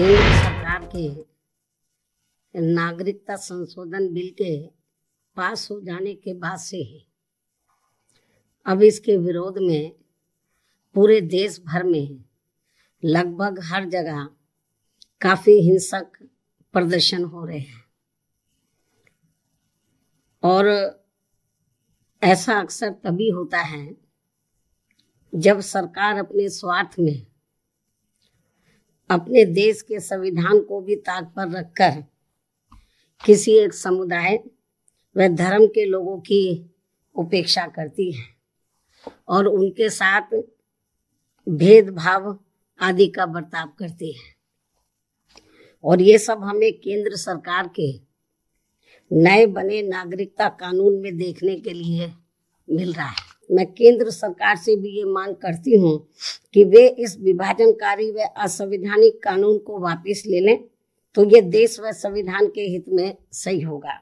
केंद्र सरकार के नागरिकता संशोधन बिल के पास हो जाने के बाद से ही अब इसके विरोध में पूरे देश भर में लगभग हर जगह काफी हिंसक प्रदर्शन हो रहे हैं, और ऐसा अक्सर तभी होता है जब सरकार अपने स्वार्थ में अपने देश के संविधान को भी ताक पर रखकर किसी एक समुदाय व धर्म के लोगों की उपेक्षा करती है और उनके साथ भेदभाव आदि का बर्ताव करती है। और ये सब हमें केंद्र सरकार के नए बने नागरिकता कानून में देखने के लिए मिल रहा है। मैं केंद्र सरकार से भी ये मांग करती हूँ कि वे इस विभाजनकारी व असंवैधानिक कानून को वापस ले लें, तो ये देश व संविधान के हित में सही होगा,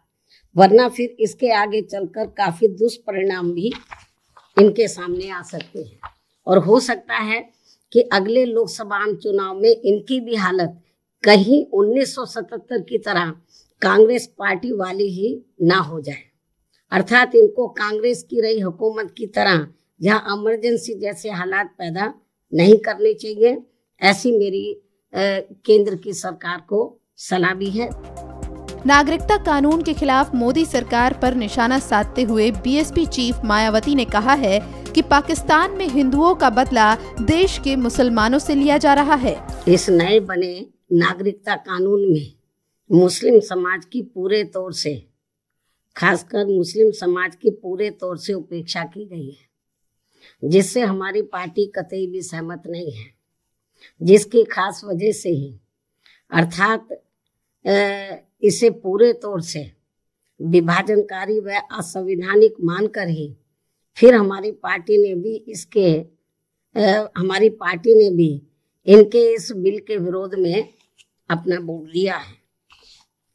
वरना फिर इसके आगे चलकर काफी दुष्परिणाम भी इनके सामने आ सकते हैं। और हो सकता है कि अगले लोकसभा चुनाव में इनकी भी हालत कहीं 1977 की तरह कांग्रेस पार्टी वाली ही ना हो जाए, अर्थात इनको कांग्रेस की रही हुकूमत की तरह जहां इमरजेंसी जैसे हालात पैदा नहीं करने चाहिए। ऐसी मेरी केंद्र की सरकार को सलाह भी है। नागरिकता कानून के खिलाफ मोदी सरकार पर निशाना साधते हुए बीएसपी चीफ मायावती ने कहा है कि पाकिस्तान में हिंदुओं का बदला देश के मुसलमानों से लिया जा रहा है। इस नए बने नागरिकता कानून में मुस्लिम समाज की पूरे तौर से, खासकर मुस्लिम समाज की पूरे तौर से उपेक्षा की गई है, जिससे हमारी पार्टी कतई भी सहमत नहीं है, जिसकी खास वजह से ही अर्थात इसे पूरे तौर से विभाजनकारी व असंवैधानिक मानकर ही फिर हमारी पार्टी ने भी इनके इस बिल के विरोध में अपना वोट दिया है।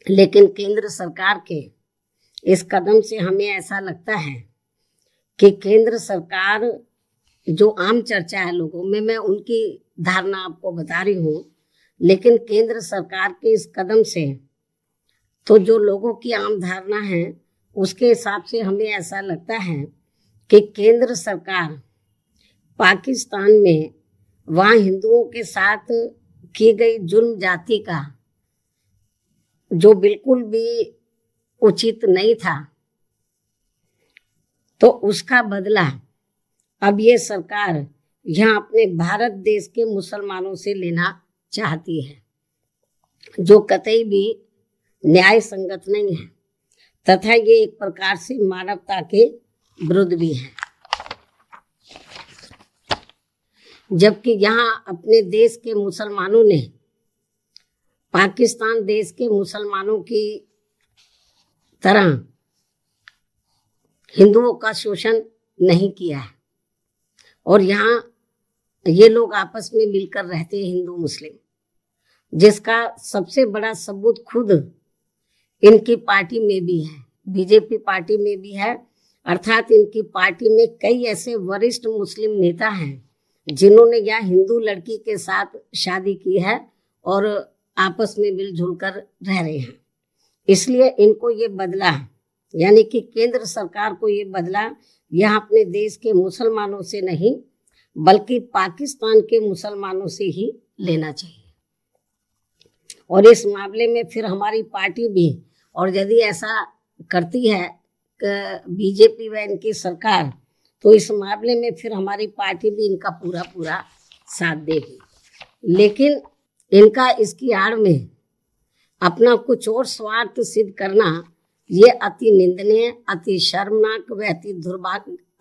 लेकिन केंद्र सरकार के इस कदम से हमें ऐसा लगता है कि केंद्र सरकार, जो आम चर्चा है लोगों में, मैं उनकी धारणा आपको बता रही हूँ, लेकिन केंद्र सरकार के इस कदम से तो जो लोगों की आम धारणा है उसके हिसाब से हमें ऐसा लगता है कि केंद्र सरकार पाकिस्तान में वहाँ हिंदुओं के साथ की गई जुल्म जाति का, जो बिल्कुल भी उचित नहीं था, तो उसका बदला अब ये सरकार यहाँ अपने भारत देश के मुसलमानों से लेना चाहती है, जो कतई भी न्याय संगत नहीं है तथा ये एक प्रकार से मानवता के विरुद्ध भी है। जबकि यहाँ अपने देश के मुसलमानों ने पाकिस्तान देश के मुसलमानों की तरह हिंदुओं का शोषण नहीं किया है, और यहाँ ये लोग आपस में मिलकर रहते हैं हिंदू मुस्लिम, जिसका सबसे बड़ा सबूत खुद इनकी पार्टी में भी है, बीजेपी पार्टी में भी है। अर्थात इनकी पार्टी में कई ऐसे वरिष्ठ मुस्लिम नेता हैं जिन्होंने यहाँ हिंदू लड़की के साथ शादी की है और आपस में मिलजुल कर रह रहे हैं। इसलिए इनको ये बदला, यानी कि केंद्र सरकार को ये बदला यहाँ अपने देश के मुसलमानों से नहीं बल्कि पाकिस्तान के मुसलमानों से ही लेना चाहिए। और इस मामले में फिर हमारी पार्टी भी, और यदि ऐसा करती है बीजेपी व इनकी सरकार, तो इस मामले में फिर हमारी पार्टी भी इनका पूरा पूरा साथ देगी। लेकिन इनका इसकी आड़ में अपना कुछ और स्वार्थ सिद्ध करना, ये अति निंदनीय, अति शर्मनाक व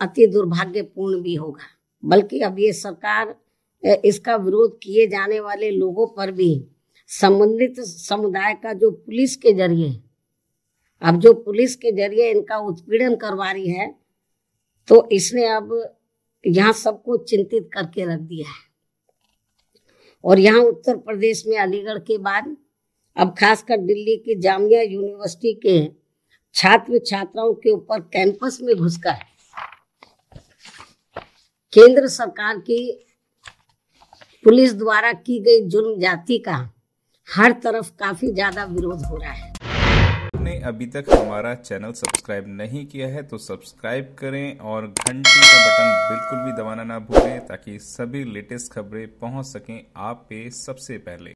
अति दुर्भाग्यपूर्ण भी होगा। बल्कि अब ये सरकार इसका विरोध किए जाने वाले लोगों पर भी संबंधित समुदाय का, जो पुलिस के जरिए इनका उत्पीड़न करवा रही है, तो इसने अब यहाँ सबको चिंतित करके रख दिया है। और यहाँ उत्तर प्रदेश में अलीगढ़ के बाद अब खासकर दिल्ली की जामिया यूनिवर्सिटी के छात्र छात्राओं के ऊपर कैंपस में घुसकर केंद्र सरकार की पुलिस द्वारा की गई जुल्म जाति का हर तरफ काफी ज्यादा विरोध हो रहा है। आपने अभी तक हमारा चैनल सब्सक्राइब नहीं किया है तो सब्सक्राइब करें और घंटी का बटन बिल्कुल भी दबाना ना भूलें ताकि सभी लेटेस्ट खबरें पहुंच सकें आप पे सबसे पहले।